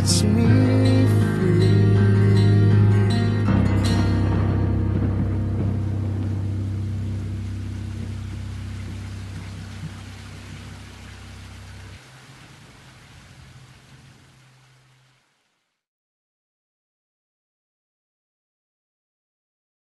gets me.